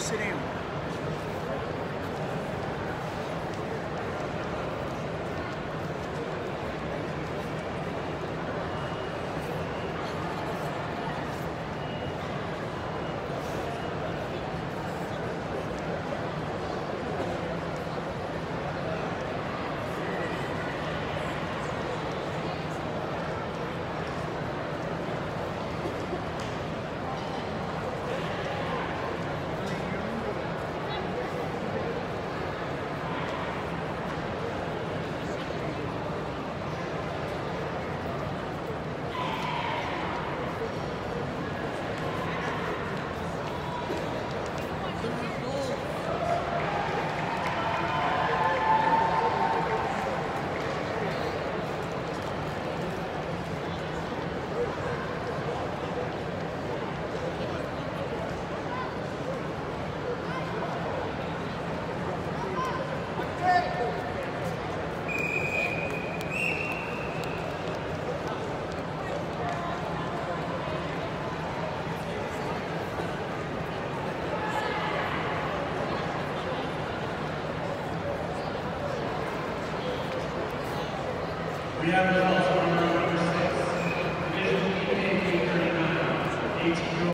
Jerusalem. We have